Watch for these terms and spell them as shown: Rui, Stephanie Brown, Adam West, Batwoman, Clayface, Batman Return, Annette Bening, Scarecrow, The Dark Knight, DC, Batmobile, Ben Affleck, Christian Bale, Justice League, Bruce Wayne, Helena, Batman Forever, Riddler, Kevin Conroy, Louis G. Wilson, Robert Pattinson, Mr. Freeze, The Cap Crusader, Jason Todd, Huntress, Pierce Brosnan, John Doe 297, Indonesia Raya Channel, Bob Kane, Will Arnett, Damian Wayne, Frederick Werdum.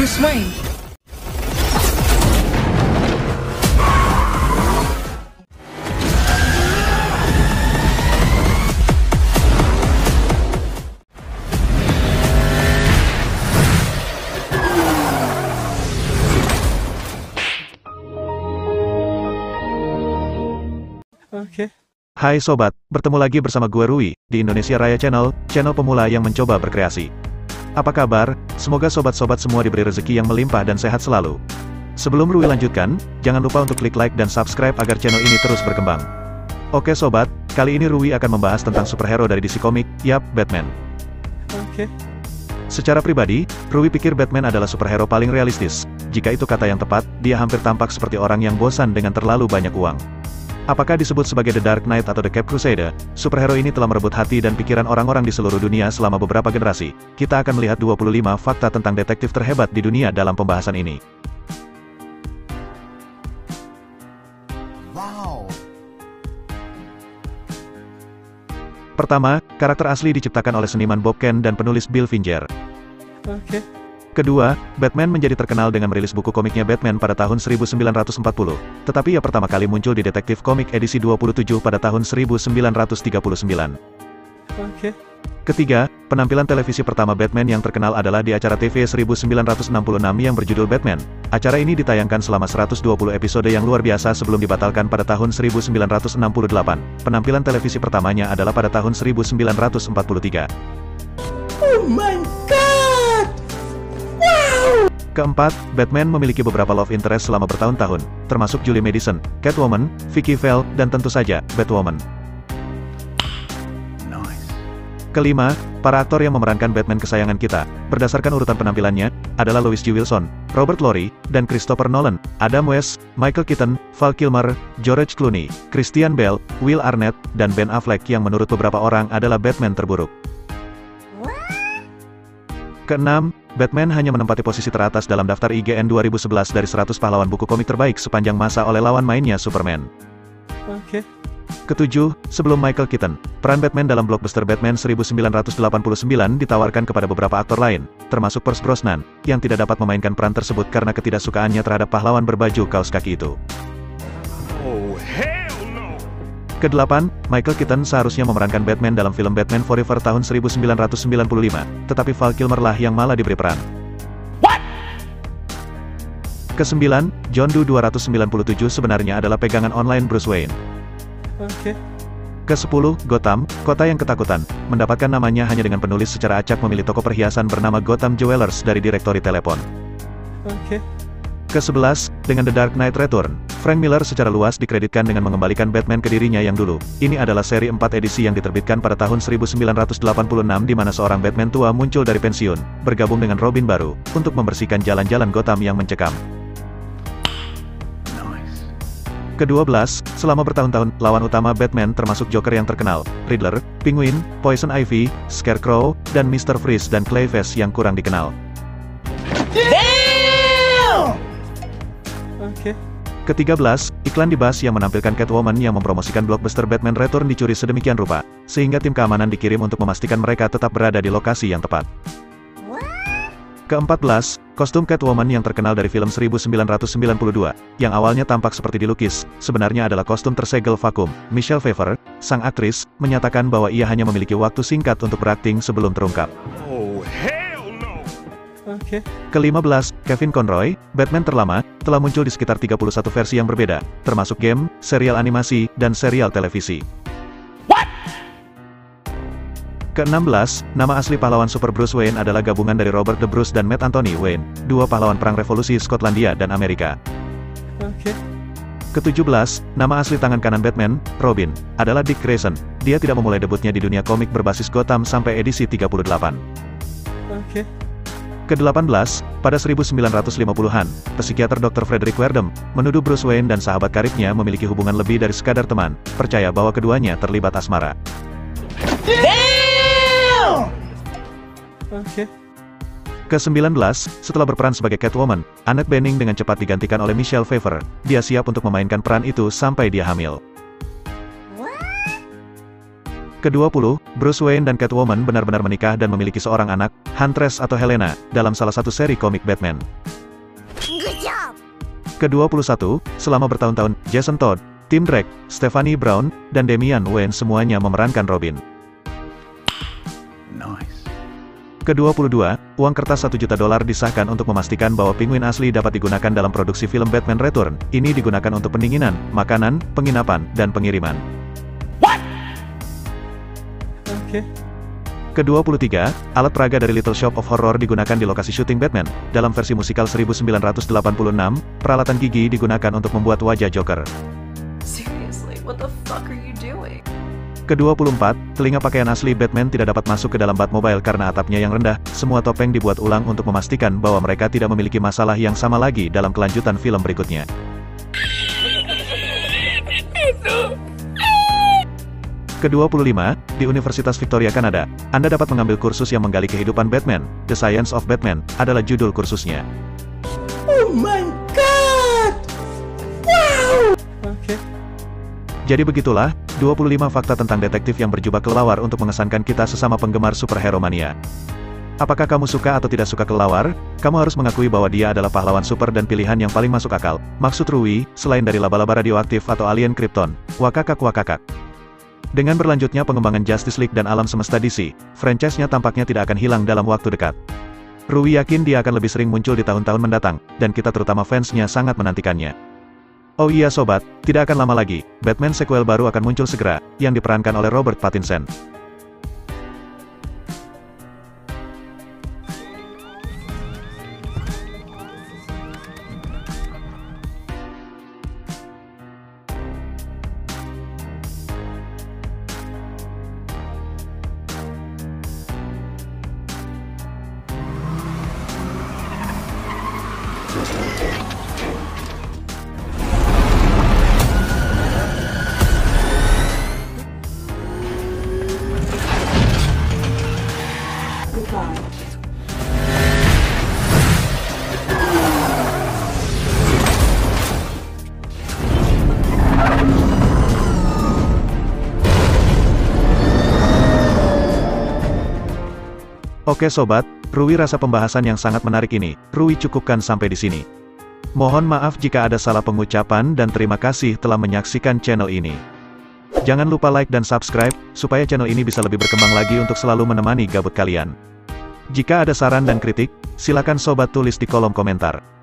Bruce Wayne. Oke. Hai sobat, bertemu lagi bersama gue Rui, di Indonesia Raya Channel, channel pemula yang mencoba berkreasi. Apa kabar? Semoga sobat-sobat semua diberi rezeki yang melimpah dan sehat selalu. Sebelum Rui lanjutkan, jangan lupa untuk klik like dan subscribe agar channel ini terus berkembang. Oke sobat, kali ini Rui akan membahas tentang superhero dari DC Comic, yap, Batman. Oke. Secara pribadi, Rui pikir Batman adalah superhero paling realistis. Jika itu kata yang tepat, dia hampir tampak seperti orang yang bosan dengan terlalu banyak uang. Apakah disebut sebagai The Dark Knight atau The Cap Crusader, superhero ini telah merebut hati dan pikiran orang-orang di seluruh dunia selama beberapa generasi. Kita akan melihat 25 fakta tentang detektif terhebat di dunia dalam pembahasan ini. Wow. Pertama, karakter asli diciptakan oleh seniman Bob Kane dan penulis Bill Finger. Oke. Kedua, Batman menjadi terkenal dengan merilis buku komiknya Batman pada tahun 1940, tetapi ia pertama kali muncul di Detective Comic edisi 27 pada tahun 1939. Oke. Ketiga, penampilan televisi pertama Batman yang terkenal adalah di acara TV 1966 yang berjudul Batman. Acara ini ditayangkan selama 120 episode yang luar biasa sebelum dibatalkan pada tahun 1968. Penampilan televisi pertamanya adalah pada tahun 1943. Oh my God! Keempat, Batman memiliki beberapa love interest selama bertahun-tahun, termasuk Julie Madison, Catwoman, Vicky Vale, dan tentu saja, Batwoman. Nice. Kelima, para aktor yang memerankan Batman kesayangan kita, berdasarkan urutan penampilannya, adalah Louis G. Wilson, Robert Laurie, dan Christopher Nolan, Adam West, Michael Keaton, Val Kilmer, George Clooney, Christian Bale, Will Arnett, dan Ben Affleck yang menurut beberapa orang adalah Batman terburuk. Keenam, Batman hanya menempati posisi teratas dalam daftar IGN 2011 dari 100 pahlawan buku komik terbaik sepanjang masa oleh lawan mainnya Superman. Oke. Ketujuh, sebelum Michael Keaton, peran Batman dalam blockbuster Batman 1989 ditawarkan kepada beberapa aktor lain, termasuk Pierce Brosnan, yang tidak dapat memainkan peran tersebut karena ketidaksukaannya terhadap pahlawan berbaju kaos kaki itu. Oh, hell no. Kedelapan, Michael Keaton seharusnya memerankan Batman dalam film Batman Forever tahun 1995, tetapi Val Kilmer lah yang malah diberi peran. What? Kesembilan, John Doe 297 sebenarnya adalah pegangan online Bruce Wayne. Oke. Kesepuluh, Gotham, kota yang ketakutan, mendapatkan namanya hanya dengan penulis secara acak memilih toko perhiasan bernama Gotham Jewelers dari direktori telepon. Oke. Kesebelas, dengan The Dark Knight Return, Frank Miller secara luas dikreditkan dengan mengembalikan Batman ke dirinya yang dulu. Ini adalah seri 4 edisi yang diterbitkan pada tahun 1986 di mana seorang Batman tua muncul dari pensiun, bergabung dengan Robin baru, untuk membersihkan jalan-jalan Gotham yang mencekam. Nice. Kedua belas, selama bertahun-tahun, lawan utama Batman termasuk Joker yang terkenal, Riddler, Penguin, Poison Ivy, Scarecrow, dan Mr. Freeze dan Clayface yang kurang dikenal. Oke. Ke-13, iklan di bus yang menampilkan Catwoman yang mempromosikan blockbuster Batman Return dicuri sedemikian rupa, sehingga tim keamanan dikirim untuk memastikan mereka tetap berada di lokasi yang tepat. Ke-14, kostum Catwoman yang terkenal dari film 1992, yang awalnya tampak seperti dilukis, sebenarnya adalah kostum tersegel vakum. Michelle Pfeiffer, sang aktris, menyatakan bahwa ia hanya memiliki waktu singkat untuk berakting sebelum terungkap. Oh, hey. Oke. Ke-15, Kevin Conroy, Batman terlama, telah muncul di sekitar 31 versi yang berbeda, termasuk game, serial animasi, dan serial televisi. What? Ke-16, nama asli pahlawan super Bruce Wayne adalah gabungan dari Robert the Bruce dan Matt Anthony Wayne, dua pahlawan perang revolusi Skotlandia dan Amerika. Oke. Ke-17, nama asli tangan kanan Batman, Robin, adalah Dick Grayson. Dia tidak memulai debutnya di dunia komik berbasis Gotham sampai edisi 38. Oke. Ke-18, pada 1950-an, psikiater Dr. Frederick Werdum, menuduh Bruce Wayne dan sahabat karibnya memiliki hubungan lebih dari sekadar teman, percaya bahwa keduanya terlibat asmara. Oke. Ke-19, setelah berperan sebagai Catwoman, Annette Bening dengan cepat digantikan oleh Michelle Pfeiffer, dia siap untuk memainkan peran itu sampai dia hamil. Ke-20, Bruce Wayne dan Catwoman benar-benar menikah dan memiliki seorang anak, Huntress atau Helena, dalam salah satu seri komik Batman. Ke-21, selama bertahun-tahun, Jason Todd, Tim Drake, Stephanie Brown, dan Damian Wayne semuanya memerankan Robin. Nice. Ke-22, uang kertas $1 juta disahkan untuk memastikan bahwa Penguin asli dapat digunakan dalam produksi film Batman Return. Ini digunakan untuk pendinginan, makanan, penginapan, dan pengiriman. Okay. Ke-23, alat peraga dari Little Shop of Horror digunakan di lokasi syuting Batman. Dalam versi musikal 1986, peralatan gigi digunakan untuk membuat wajah Joker. Seriously, what the fuck are you doing? Ke-24, telinga pakaian asli Batman tidak dapat masuk ke dalam Batmobile karena atapnya yang rendah. Semua topeng dibuat ulang untuk memastikan bahwa mereka tidak memiliki masalah yang sama lagi dalam kelanjutan film berikutnya. Ke-25, di Universitas Victoria, Kanada, Anda dapat mengambil kursus yang menggali kehidupan Batman. The Science of Batman adalah judul kursusnya. Oh my God! Wow! Okay. Jadi begitulah, 25 fakta tentang detektif yang berjubah kelelawar untuk mengesankan kita sesama penggemar superhero mania. Apakah kamu suka atau tidak suka kelelawar? Kamu harus mengakui bahwa dia adalah pahlawan super dan pilihan yang paling masuk akal. Maksud Rui, selain dari laba-laba radioaktif atau alien Krypton, wakakak-wakakak. Dengan berlanjutnya pengembangan Justice League dan alam semesta DC, franchise-nya tampaknya tidak akan hilang dalam waktu dekat. Rui yakin dia akan lebih sering muncul di tahun-tahun mendatang, dan kita terutama fansnya sangat menantikannya. Oh iya sobat, tidak akan lama lagi, Batman sequel baru akan muncul segera, yang diperankan oleh Robert Pattinson. Oke sobat, Rui rasa pembahasan yang sangat menarik ini, Rui cukupkan sampai di sini. Mohon maaf jika ada salah pengucapan dan terima kasih telah menyaksikan channel ini. Jangan lupa like dan subscribe, supaya channel ini bisa lebih berkembang lagi untuk selalu menemani gabut kalian. Jika ada saran dan kritik, silakan sobat tulis di kolom komentar.